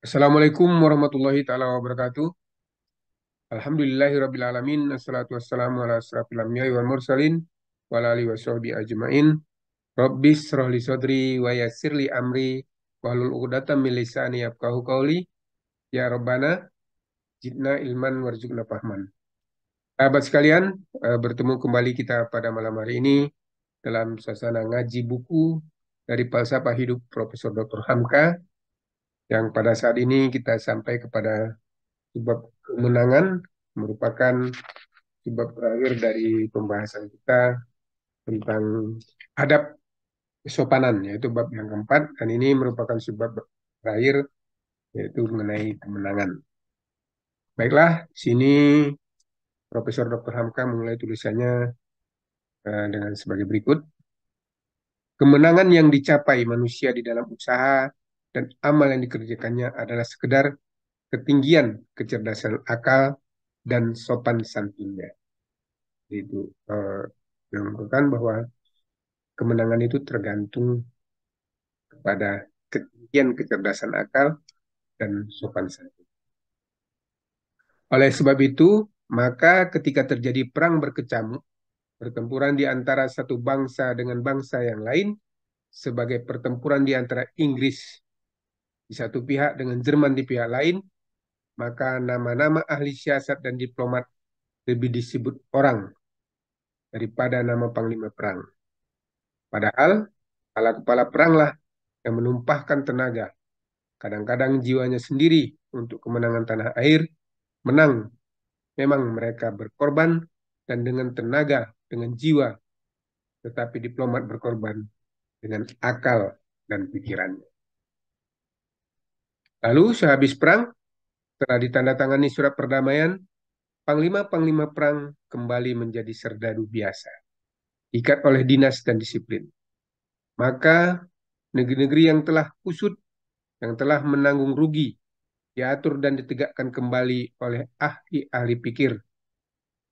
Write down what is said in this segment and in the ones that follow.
Assalamualaikum warahmatullahi taala wabarakatuh. Alhamdulillahirabbil alamin, wassalatu wassalamu ala asyrafil anbiya'i wal mursalin wa ala alihi washabbi ajmain. Rabbishrah li sadri wa yassir li amri wahlul 'uqdatam min lisani yafqahu qawli. Ya Rabbana jidna ilman warzuqna fahman. Sahabat sekalian, bertemu kembali kita pada malam hari ini dalam suasana ngaji buku dari Falsafah Hidup Profesor Dr. Hamka, yang pada saat ini kita sampai kepada subbab kemenangan, merupakan subbab terakhir dari pembahasan kita tentang adab kesopanan, yaitu bab yang keempat, dan ini merupakan subbab terakhir, yaitu mengenai kemenangan. Baiklah, sini Profesor Dr. Hamka mulai tulisannya dengan sebagai berikut. Kemenangan yang dicapai manusia di dalam usaha dan amal yang dikerjakannya adalah sekedar ketinggian kecerdasan akal dan sopan santunnya. Itu yang menunjukkan bahwa kemenangan itu tergantung kepada ketinggian kecerdasan akal dan sopan santun. Oleh sebab itu, maka ketika terjadi perang berkecamuk, pertempuran di antara satu bangsa dengan bangsa yang lain, sebagai pertempuran di antara Inggris di satu pihak dengan Jerman di pihak lain, maka nama-nama ahli siasat dan diplomat lebih disebut orang daripada nama panglima perang. Padahal, kepala peranglah yang menumpahkan tenaga, kadang-kadang jiwanya sendiri untuk kemenangan tanah air, menang. Memang mereka berkorban dan dengan tenaga, dengan jiwa, tetapi diplomat berkorban dengan akal dan pikirannya. Lalu sehabis perang, setelah ditandatangani surat perdamaian, panglima-panglima perang kembali menjadi serdadu biasa, diikat oleh dinas dan disiplin. Maka negeri-negeri yang telah kusut, yang telah menanggung rugi, diatur dan ditegakkan kembali oleh ahli-ahli pikir,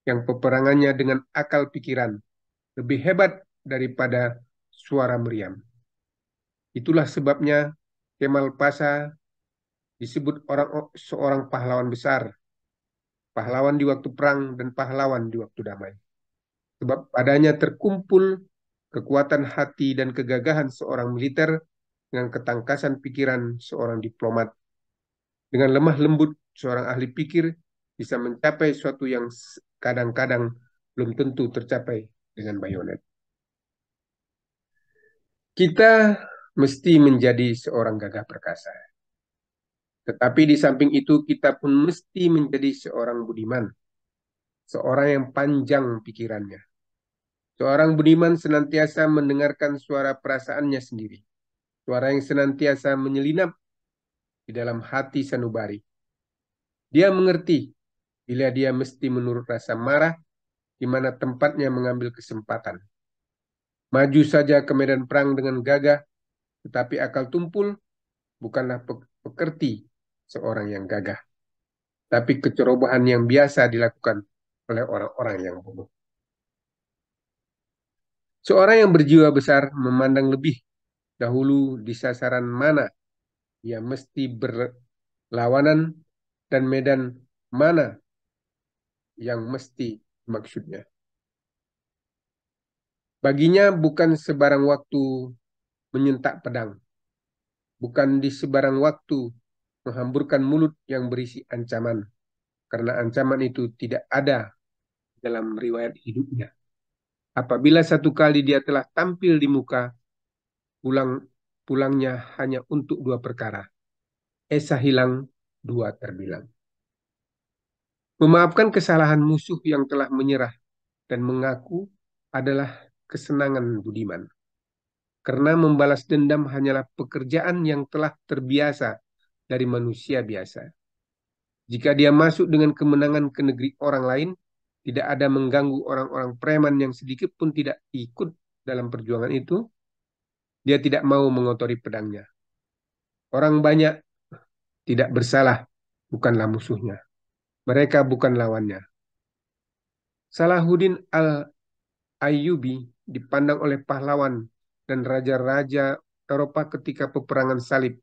yang peperangannya dengan akal pikiran lebih hebat daripada suara meriam. Itulah sebabnya Kemal Pasa disebut seorang pahlawan besar, pahlawan di waktu perang dan pahlawan di waktu damai. Sebab padanya terkumpul kekuatan hati dan kegagahan seorang militer dengan ketangkasan pikiran seorang diplomat. Dengan lemah lembut seorang ahli pikir bisa mencapai suatu yang kadang-kadang belum tentu tercapai dengan bayonet. Kita mesti menjadi seorang gagah perkasa. Tetapi di samping itu kita pun mesti menjadi seorang budiman, seorang yang panjang pikirannya. Seorang budiman senantiasa mendengarkan suara perasaannya sendiri, suara yang senantiasa menyelinap di dalam hati sanubari. Dia mengerti bila dia mesti menurut rasa marah, di mana tempatnya mengambil kesempatan. Maju saja ke medan perang dengan gagah, tetapi akal tumpul bukanlah pekerti seorang yang gagah, tapi kecerobohan yang biasa dilakukan oleh orang-orang yang bodoh. Seorang yang berjiwa besar memandang lebih dahulu di sasaran mana ia mesti berlawanan dan medan mana yang mesti maksudnya. Baginya bukan sebarang waktu menyentak pedang, bukan di sebarang waktu menghamburkan mulut yang berisi ancaman, karena ancaman itu tidak ada dalam riwayat hidupnya. Apabila satu kali dia telah tampil di muka, pulangnya hanya untuk dua perkara: esa hilang, dua terbilang. Memaafkan kesalahan musuh yang telah menyerah dan mengaku adalah kesenangan budiman, karena membalas dendam hanyalah pekerjaan yang telah terbiasa dari manusia biasa. Jika dia masuk dengan kemenangan ke negeri orang lain, tidak ada mengganggu orang-orang preman yang sedikit pun tidak ikut dalam perjuangan itu, dia tidak mau mengotori pedangnya. Orang banyak tidak bersalah, bukanlah musuhnya. Mereka bukan lawannya. Salahuddin Al-Ayyubi dipandang oleh pahlawan dan raja-raja Eropa ketika peperangan salib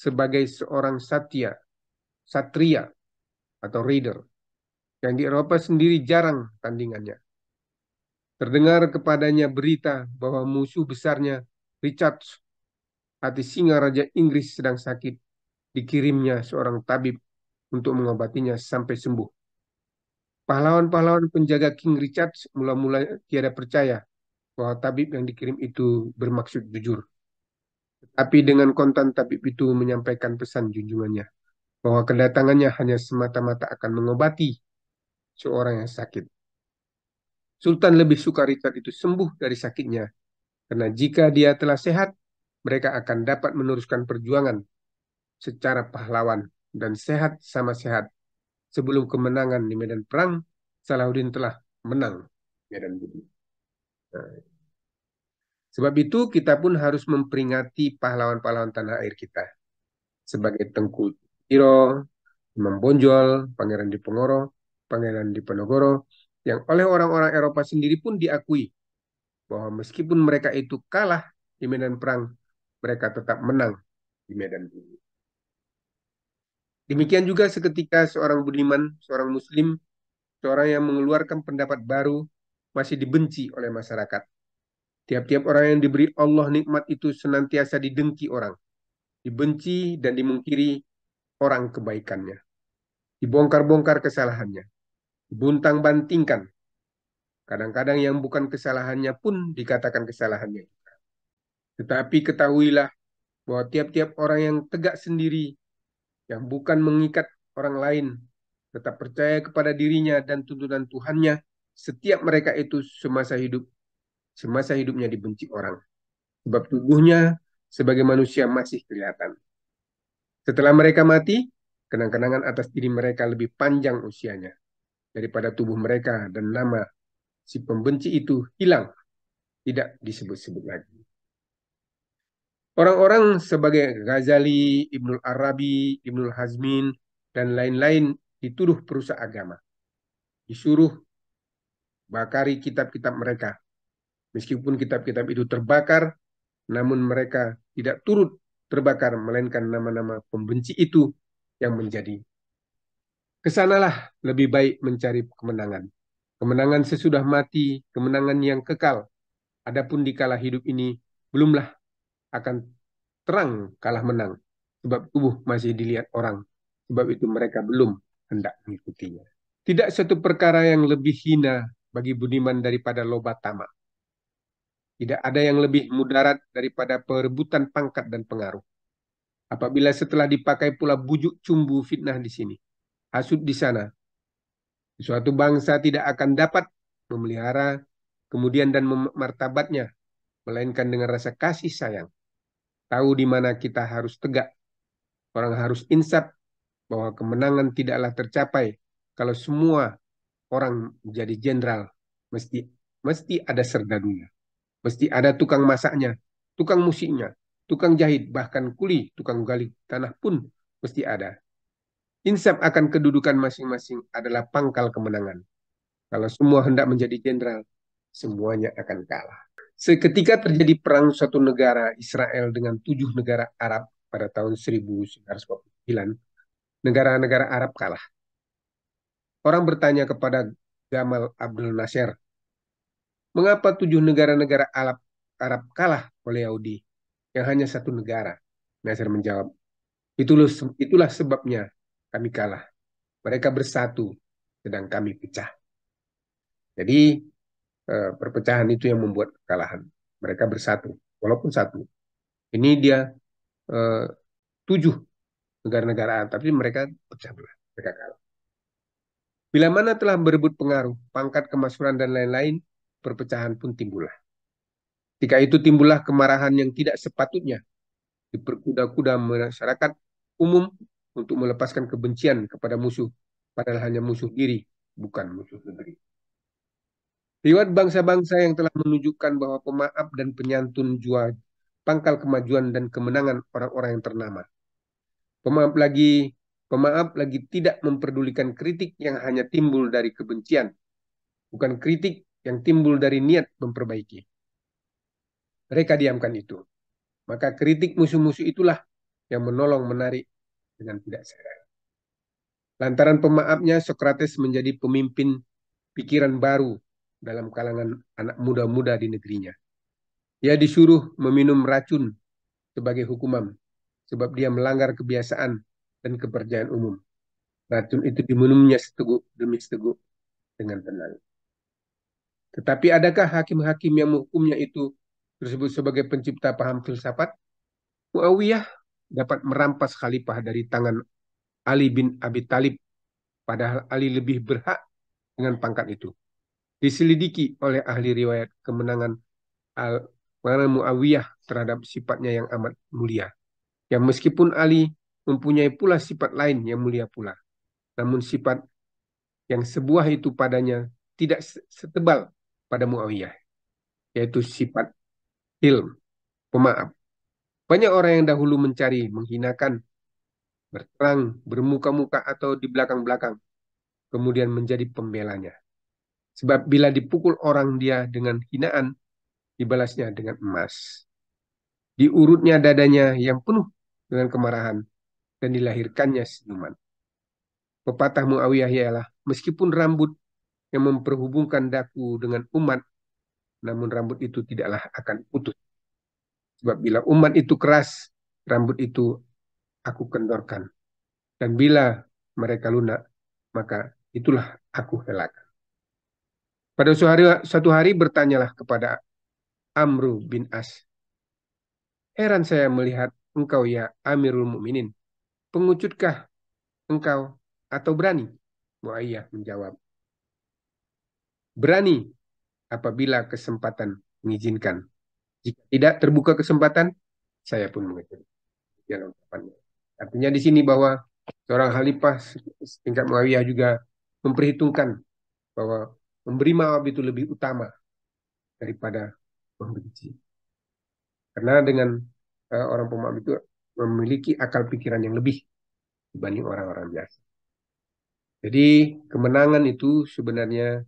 sebagai seorang satria atau raider yang di Eropa sendiri jarang tandingannya. Terdengar kepadanya berita bahwa musuh besarnya Richard Hati Singa, Raja Inggris, sedang sakit. Dikirimnya seorang tabib untuk mengobatinya sampai sembuh. Pahlawan-pahlawan penjaga King Richard mula-mula tiada percaya bahwa tabib yang dikirim itu bermaksud jujur. Tetapi dengan kontan tabib itu menyampaikan pesan junjungannya bahwa kedatangannya hanya semata-mata akan mengobati seorang yang sakit. Sultan lebih suka Richard itu sembuh dari sakitnya, karena jika dia telah sehat, mereka akan dapat meneruskan perjuangan secara pahlawan dan sehat sama sehat. Sebelum kemenangan di medan perang, Salahuddin telah menang medan budi. Nah, sebab itu kita pun harus memperingati pahlawan-pahlawan tanah air kita, sebagai Tengku Tiro, Imam Bonjol, Pangeran Diponegoro, yang oleh orang-orang Eropa sendiri pun diakui bahwa meskipun mereka itu kalah di medan perang, mereka tetap menang di medan bumi. Demikian juga seketika seorang budiman, seorang muslim, seorang yang mengeluarkan pendapat baru masih dibenci oleh masyarakat. Tiap-tiap orang yang diberi Allah nikmat itu senantiasa didengki orang, dibenci dan dimungkiri orang kebaikannya, dibongkar-bongkar kesalahannya, dibuntang-bantingkan. Kadang-kadang yang bukan kesalahannya pun dikatakan kesalahannya. Tetapi ketahuilah bahwa tiap-tiap orang yang tegak sendiri, yang bukan mengikat orang lain, tetap percaya kepada dirinya dan tuntunan Tuhannya, setiap mereka itu semasa hidupnya dibenci orang. Sebab tubuhnya sebagai manusia masih kelihatan. Setelah mereka mati, kenang-kenangan atas diri mereka lebih panjang usianya daripada tubuh mereka, dan nama si pembenci itu hilang, tidak disebut-sebut lagi. Orang-orang sebagai Ghazali, Ibnul Arabi, Ibnu Hazmin, dan lain-lain dituduh perusak agama. Disuruh bakari kitab-kitab mereka. Meskipun kitab-kitab itu terbakar, namun mereka tidak turut terbakar, melainkan nama-nama pembenci itu yang menjadi. Kesanalah lebih baik mencari kemenangan. Kemenangan sesudah mati, kemenangan yang kekal. Adapun di kala hidup ini, belumlah akan terang kalah menang. Sebab tubuh masih dilihat orang. Sebab itu mereka belum hendak mengikutinya. Tidak satu perkara yang lebih hina bagi budiman daripada loba tamak. Tidak ada yang lebih mudarat daripada perebutan pangkat dan pengaruh. Apabila setelah dipakai pula bujuk cumbu fitnah di sini, hasut di sana, suatu bangsa tidak akan dapat memelihara kemudian dan martabatnya, melainkan dengan rasa kasih sayang. Tahu di mana kita harus tegak. Orang harus insaf bahwa kemenangan tidaklah tercapai kalau semua orang menjadi jenderal. Mesti ada serdadunya, mesti ada tukang masaknya, tukang musiknya, tukang jahit, bahkan kuli, tukang gali tanah pun mesti ada. Insaf akan kedudukan masing-masing adalah pangkal kemenangan. Kalau semua hendak menjadi jenderal, semuanya akan kalah. Seketika terjadi perang suatu negara Israel dengan 7 negara Arab pada tahun 1949. Negara-negara Arab kalah. Orang bertanya kepada Gamal Abdul Nasir, mengapa 7 negara-negara Arab kalah oleh Yahudi yang hanya satu negara? Nasir menjawab, itulah sebabnya kami kalah. Mereka bersatu, sedang kami pecah. Jadi, perpecahan itu yang membuat kekalahan. Mereka bersatu, walaupun satu. Ini dia 7 negara-negara, tapi mereka pecah belah, mereka kalah. Bila mana telah berebut pengaruh, pangkat, kemasyhuran, dan lain-lain, perpecahan pun timbullah. Ketika itu timbullah kemarahan yang tidak sepatutnya. Diperkuda-kuda masyarakat umum untuk melepaskan kebencian kepada musuh, padahal hanya musuh diri, bukan musuh negeri. Riwayat bangsa-bangsa yang telah menunjukkan bahwa pemaaf dan penyantun jua pangkal kemajuan dan kemenangan orang-orang yang ternama. Pemaaf lagi tidak memperdulikan kritik yang hanya timbul dari kebencian, bukan kritik yang timbul dari niat memperbaiki. Mereka diamkan itu. Maka kritik musuh-musuh itulah yang menolong menarik dengan tidak sadar. Lantaran pemaafnya, Sokrates menjadi pemimpin pikiran baru dalam kalangan anak muda-muda di negerinya. Ia disuruh meminum racun sebagai hukuman, sebab dia melanggar kebiasaan dan kepercayaan umum. Racun itu diminumnya seteguk demi seteguk dengan tenang. Tetapi adakah hakim-hakim yang menghukumnya itu tersebut sebagai pencipta paham filsafat? Muawiyah dapat merampas khalifah dari tangan Ali bin Abi Talib, padahal Ali lebih berhak dengan pangkat itu. Diselidiki oleh ahli riwayat kemenangan Muawiyah terhadap sifatnya yang amat mulia, yang meskipun Ali mempunyai pula sifat lain yang mulia pula, namun sifat yang sebuah itu padanya tidak setebal pada Muawiyah, yaitu sifat ilm, pemaaf. Banyak orang yang dahulu mencari, menghinakan, berterang, bermuka-muka atau di belakang-belakang, kemudian menjadi pembelanya. Sebab bila dipukul orang dia dengan hinaan, dibalasnya dengan emas. Diurutnya dadanya yang penuh dengan kemarahan, dan dilahirkannya senyuman. Pepatah Muawiyah ialah, meskipun rambut yang memperhubungkan daku dengan umat, namun rambut itu tidaklah akan putus. Sebab bila umat itu keras, rambut itu aku kendorkan. Dan bila mereka lunak, maka itulah aku helakan. Pada suatu hari bertanyalah kepada Amru bin As, heran saya melihat engkau ya Amirul Mukminin, pengucutkah engkau atau berani? Muawiyah menjawab, berani apabila kesempatan mengizinkan. Jika tidak terbuka kesempatan, saya pun mengejar. Artinya di sini bahwa seorang khalifah setingkat Muawiyah juga memperhitungkan bahwa memberi maaf itu lebih utama daripada membenci. Karena dengan orang pemaaf itu memiliki akal pikiran yang lebih dibanding orang-orang biasa. Jadi kemenangan itu sebenarnya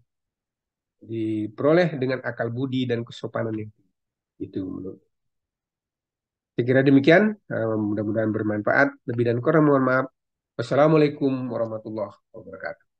diperoleh dengan akal budi dan kesopanan yang itu menurut. Saya kira demikian, mudah-mudahan bermanfaat. Lebih dan kurang mohon maaf. Wassalamualaikum warahmatullahi wabarakatuh.